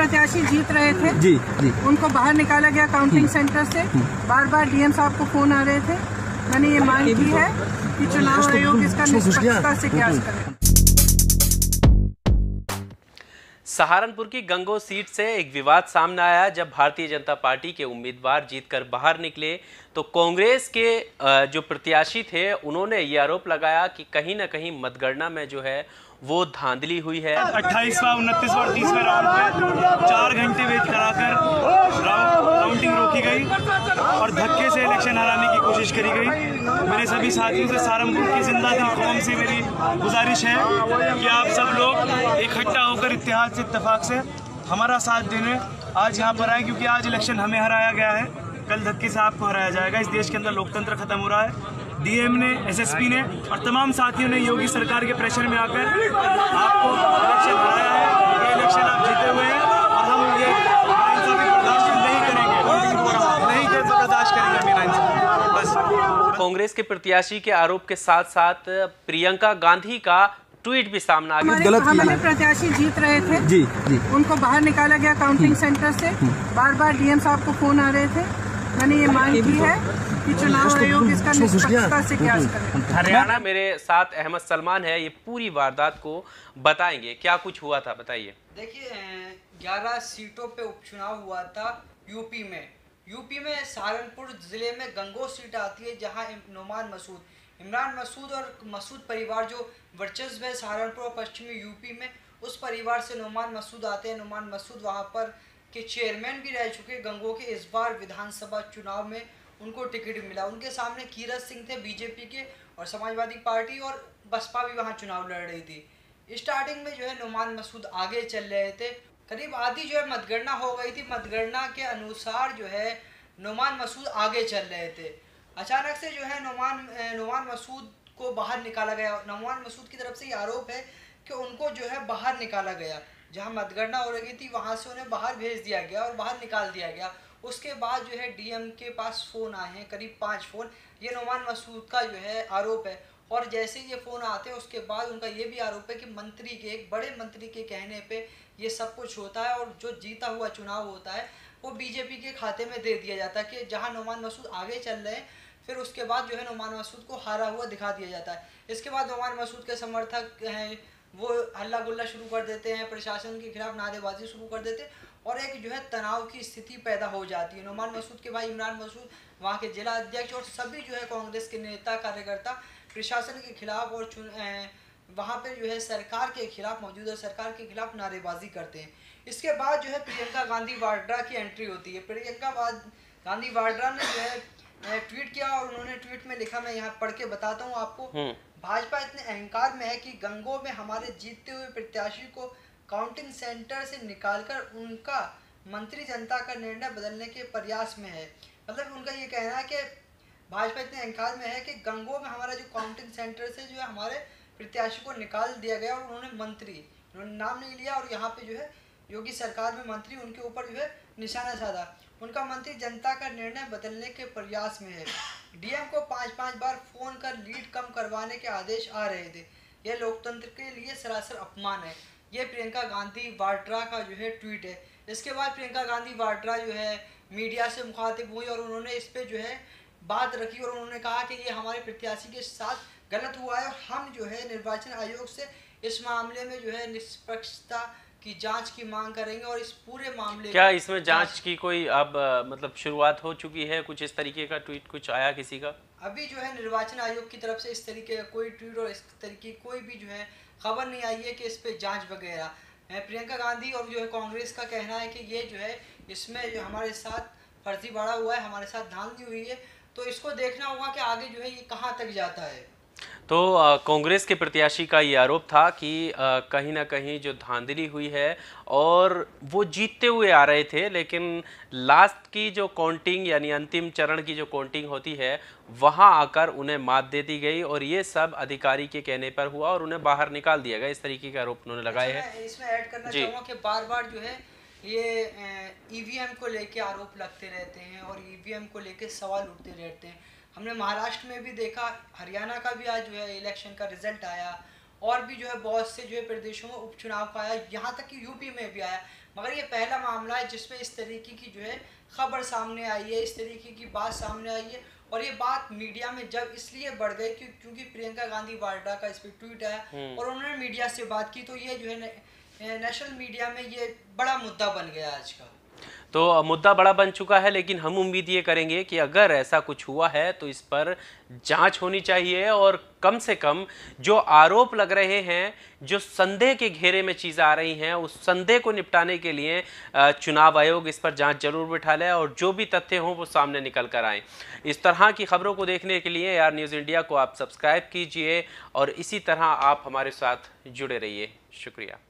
प्रत्याशी जीत रहे थे जी, जी। उनको बाहर निकाला गया काउंटिंग सेंटर से। बार बार डीएम साहब को फोन आ रहे थे। मैंने ये मांग की है कि चुनाव आयोग इसका निष्पक्षता से क्या करे। सहारनपुर की गंगू सीट से एक विवाद सामने आया। जब भारतीय जनता पार्टी के उम्मीदवार जीतकर बाहर निकले तो कांग्रेस के जो प्रत्याशी थे उन्होंने ये आरोप लगाया कि कहीं ना कहीं मतगणना में जो है वो धांधली हुई है। 28वां, 29वां और 30वां राउंड में 4 घंटे वेट कराकर काउंटिंग रोकी गई और धक्के से इलेक्शन हराने की कोशिश करी गई। मेरे सभी साथियों से, सहारनपुर की जिंदा दिल कौम से मेरी गुजारिश है कि आप सब लोग इकट्ठा होकर इत्तेहाद से, इत्तेफाक से हमारा साथ देने आज यहाँ पर आए, क्योंकि आज इलेक्शन हमें हराया गया है, कल धक्के से आपको हराया जाएगा। इस देश के अंदर लोकतंत्र खत्म हो रहा है। डीएम ने, एसएसपी ने और तमाम साथियों ने योगी सरकार के प्रेशर में आकर आपको इलेक्शन हराया है। ये इलेक्शन आप जीते हुए हैं और हम ये बर्दाश्त नहीं करेंगे, बर्दाश्त करेंगे। बस कांग्रेस के प्रत्याशी के आरोप के साथ साथ प्रियंका गांधी का ट्वीट भी सामने आ गया। हमारे प्रत्याशी जीत रहे थे जी, जी। उनको बाहर निकाला गया काउंटिंग सेंटर से। बार बार डीएम साहब को फोन आ रहे थे। मैंने ये मांग की है कि चुनाव आयोग इसका निष्पक्षता से क्या करे। हरियाणा मेरे साथ अहमद सलमान है, ये पूरी वारदात को बताएंगे, क्या कुछ हुआ था बताइए। देखिए 11 सीटों पे उपचुनाव हुआ था यूपी में। यूपी में सहारनपुर जिले में गंगू सीट आती है, जहां नोमान मसूद, इमरान मसूद और मसूद परिवार जो वर्चस्व है सहारनपुर और पश्चिमी यूपी में, उस परिवार से नोमान मसूद आते हैं। नोमान मसूद वहाँ पर के चेयरमैन भी रह चुके गंगू के। इस बार विधानसभा चुनाव में उनको टिकट मिला। उनके सामने कीरत सिंह थे बीजेपी के, और समाजवादी पार्टी और बसपा भी वहां चुनाव लड़ रही थी। स्टार्टिंग में जो है नोमान मसूद आगे चल रहे थे। करीब आधी जो है मतगणना हो गई थी। मतगणना के अनुसार जो है नोमान मसूद आगे चल रहे थे। अचानक से जो है नोमान मसूद को बाहर निकाला गया। नोमान मसूद की तरफ से ये आरोप है कि उनको जो है बाहर निकाला गया। जहाँ मतगणना हो रही थी वहाँ से उन्हें बाहर भेज दिया गया और बाहर निकाल दिया गया। उसके बाद जो है डीएम के पास फ़ोन आए हैं, करीब 5 फ़ोन। ये नोमान मसूद का जो है आरोप है। और जैसे ये फ़ोन आते हैं उसके बाद उनका ये भी आरोप है कि मंत्री के, एक बड़े मंत्री के कहने पे ये सब कुछ होता है और जो जीता हुआ चुनाव होता है वो बीजेपी के खाते में दे दिया जाता है। कि जहाँ नोमान मसूद आगे चल रहे हैं, फिर उसके बाद जो है नोमान मसूद को हारा हुआ दिखा दिया जाता है। इसके बाद नोमान मसूद के समर्थक हैं वो हल्ला गुल्ला शुरू कर देते हैं, प्रशासन के खिलाफ नारेबाजी शुरू कर देते हैं और एक जो है तनाव की स्थिति पैदा हो जाती है। नोमान मसूद के भाई इमरान मसूद, वहाँ के जिला अध्यक्ष और सभी जो है कांग्रेस के नेता कार्यकर्ता प्रशासन के खिलाफ और वहाँ पे जो है सरकार के खिलाफ, मौजूदा सरकार के खिलाफ नारेबाजी करते हैं। इसके बाद जो है प्रियंका गांधी वाड्रा की एंट्री होती है। प्रियंका गांधी वाड्रा ने जो है ट्वीट किया और उन्होंने ट्वीट में लिखा, मैं यहाँ पढ़ के बताता हूँ आपको। भाजपा इतने अहंकार में है कि गंगू में हमारे जीतते हुए प्रत्याशी को काउंटिंग सेंटर से निकालकर उनका मंत्री जनता का निर्णय बदलने के प्रयास में है। मतलब उनका ये कहना है कि भाजपा इतने अहंकार में है कि गंगू में हमारा जो काउंटिंग सेंटर से जो है हमारे प्रत्याशी को निकाल दिया गया और उन्होंने मंत्री, उन्होंने नाम नहीं लिया, और यहाँ पे जो है योगी सरकार में मंत्री उनके ऊपर जो है निशाना साधा। उनका मंत्री जनता का निर्णय बदलने के प्रयास में है। डीएम को 5-5 बार फोन कर लीड कम करवाने के आदेश आ रहे थे। यह लोकतंत्र के लिए सरासर अपमान है। यह प्रियंका गांधी वाड्रा का जो है ट्वीट है। इसके बाद प्रियंका गांधी वाड्रा जो है मीडिया से मुखातिब हुई और उन्होंने इस पे जो है बात रखी और उन्होंने कहा कि ये हमारे प्रत्याशी के साथ गलत हुआ है और हम जो है निर्वाचन आयोग से इस मामले में जो है निष्पक्षता की जांच की मांग करेंगे। और इस पूरे मामले, क्या इसमें जांच की कोई अब मतलब शुरुआत हो चुकी है? कुछ इस तरीके का ट्वीट कुछ आया किसी का? अभी जो है निर्वाचन आयोग की तरफ से इस तरीके का कोई ट्वीट और इस तरीके कोई भी जो है खबर नहीं आई है कि इस पे जांच वगैरह। प्रियंका गांधी और जो है कांग्रेस का कहना है कि ये जो है इसमें जो हमारे साथ फर्जीवाड़ा हुआ है, हमारे साथ धांधली हुई है, तो इसको देखना होगा कि आगे जो है ये कहाँ तक जाता है। तो कांग्रेस के प्रत्याशी का ये आरोप था कि कहीं ना कहीं जो धांधली हुई है और वो जीतते हुए आ रहे थे, लेकिन लास्ट की जो काउंटिंग यानी अंतिम चरण की जो काउंटिंग होती है वहां आकर उन्हें मात दे दी गई और ये सब अधिकारी के कहने पर हुआ और उन्हें बाहर निकाल दिया गया। इस तरीके के आरोप उन्होंने लगाए हैं। इसमें ऐड करना चाहूँगा कि बार बार जो है ये ईवीएम को लेके आरोप लगते रहते हैं और ईवीएम को लेके सवाल उठते रहते हैं। हमने महाराष्ट्र में भी देखा, हरियाणा का भी आज जो है इलेक्शन का रिजल्ट आया और भी जो है बहुत से जो है प्रदेशों में उपचुनाव का आया, यहाँ तक कि यूपी में भी आया। मगर ये पहला मामला है जिसमें इस तरीके की जो है खबर सामने आई है, इस तरीके की बात सामने आई है। और ये बात मीडिया में जब इसलिए बढ़ गई क्योंकि प्रियंका गांधी वाड्रा का इस पर ट्वीट आया और उन्होंने मीडिया से बात की, तो ये जो है नेशनल मीडिया में ये बड़ा मुद्दा बन गया आज का। तो मुद्दा बड़ा बन चुका है, लेकिन हम उम्मीद ये करेंगे कि अगर ऐसा कुछ हुआ है तो इस पर जांच होनी चाहिए और कम से कम जो आरोप लग रहे हैं, जो संदेह के घेरे में चीज़ें आ रही हैं, उस संदेह को निपटाने के लिए चुनाव आयोग इस पर जांच जरूर बिठा ले और जो भी तथ्य हों वो सामने निकल कर आएँ। इस तरह की खबरों को देखने के लिए AR न्यूज़ इंडिया को आप सब्सक्राइब कीजिए और इसी तरह आप हमारे साथ जुड़े रहिए। शुक्रिया।